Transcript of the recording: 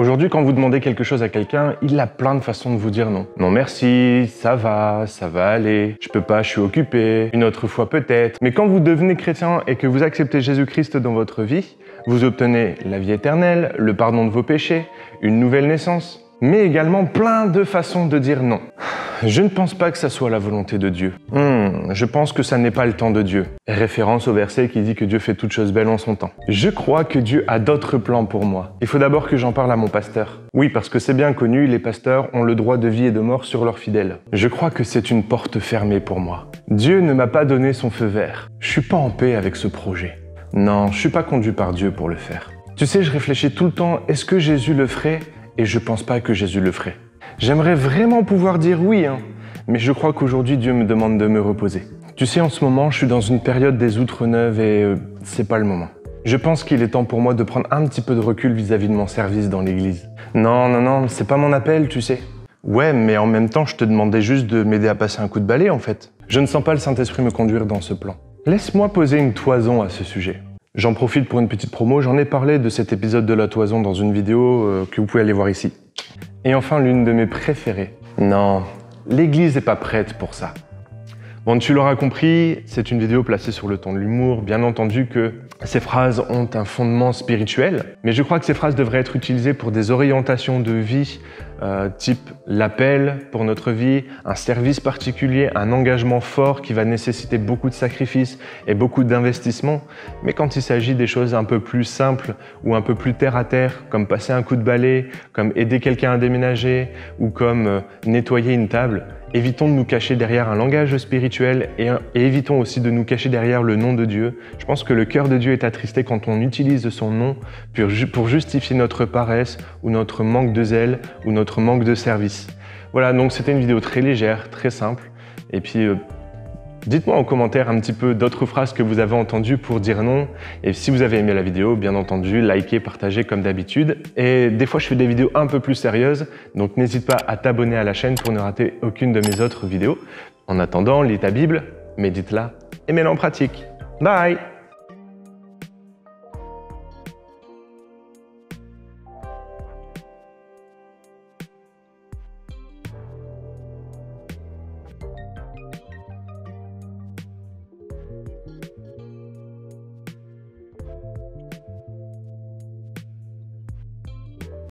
Aujourd'hui, quand vous demandez quelque chose à quelqu'un, il a plein de façons de vous dire non. Non merci, ça va aller, je peux pas, je suis occupé, une autre fois peut-être. Mais quand vous devenez chrétien et que vous acceptez Jésus-Christ dans votre vie, vous obtenez la vie éternelle, le pardon de vos péchés, une nouvelle naissance, mais également plein de façons de dire non. Je ne pense pas que ça soit la volonté de Dieu. Je pense que ça n'est pas le temps de Dieu. Référence au verset qui dit que Dieu fait toutes choses belles en son temps. Je crois que Dieu a d'autres plans pour moi. Il faut d'abord que j'en parle à mon pasteur. Oui, parce que c'est bien connu, les pasteurs ont le droit de vie et de mort sur leurs fidèles. Je crois que c'est une porte fermée pour moi. Dieu ne m'a pas donné son feu vert. Je suis pas en paix avec ce projet. Non, je suis pas conduit par Dieu pour le faire. Tu sais, je réfléchis tout le temps, est-ce que Jésus le ferait? Et je pense pas que Jésus le ferait. J'aimerais vraiment pouvoir dire oui, mais je crois qu'aujourd'hui Dieu me demande de me reposer. Tu sais, en ce moment, je suis dans une période des outre-neuves et c'est pas le moment. Je pense qu'il est temps pour moi de prendre un petit peu de recul vis-à-vis de mon service dans l'église. Non, c'est pas mon appel, tu sais. Ouais, mais en même temps, je te demandais juste de m'aider à passer un coup de balai, en fait. Je ne sens pas le Saint-Esprit me conduire dans ce plan. Laisse-moi poser une toison à ce sujet. J'en profite pour une petite promo, j'en ai parlé de cet épisode de la toison dans une vidéo que vous pouvez aller voir ici. Et enfin, l'une de mes préférées. Non, l'église n'est pas prête pour ça. Bon, tu l'auras compris, c'est une vidéo placée sur le ton de l'humour. Bien entendu que ces phrases ont un fondement spirituel, mais je crois que ces phrases devraient être utilisées pour des orientations de vie, type l'appel pour notre vie, un service particulier, un engagement fort qui va nécessiter beaucoup de sacrifices et beaucoup d'investissements. Mais quand il s'agit des choses un peu plus simples ou un peu plus terre à terre, comme passer un coup de balai, comme aider quelqu'un à déménager ou comme nettoyer une table, évitons de nous cacher derrière un langage spirituel et évitons aussi de nous cacher derrière le nom de Dieu. Je pense que le cœur de Dieu est attristé quand on utilise son nom pour justifier notre paresse ou notre manque de zèle ou notre manque de service. Voilà, donc c'était une vidéo très légère, très simple. Et puis, dites-moi en commentaire un petit peu d'autres phrases que vous avez entendues pour dire non. Et si vous avez aimé la vidéo, bien entendu, likez, partagez comme d'habitude. Et des fois, je fais des vidéos un peu plus sérieuses, donc n'hésite pas à t'abonner à la chaîne pour ne rater aucune de mes autres vidéos. En attendant, lis ta Bible, médite-la et mets-la en pratique. Bye!